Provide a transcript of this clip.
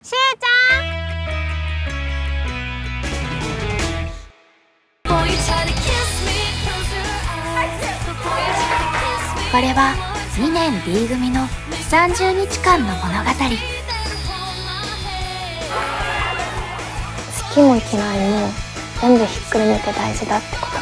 しゅうちゃん、これは2年 B 組の30日間の物語。月もいきなりも全部ひっくるめて大事だってこと。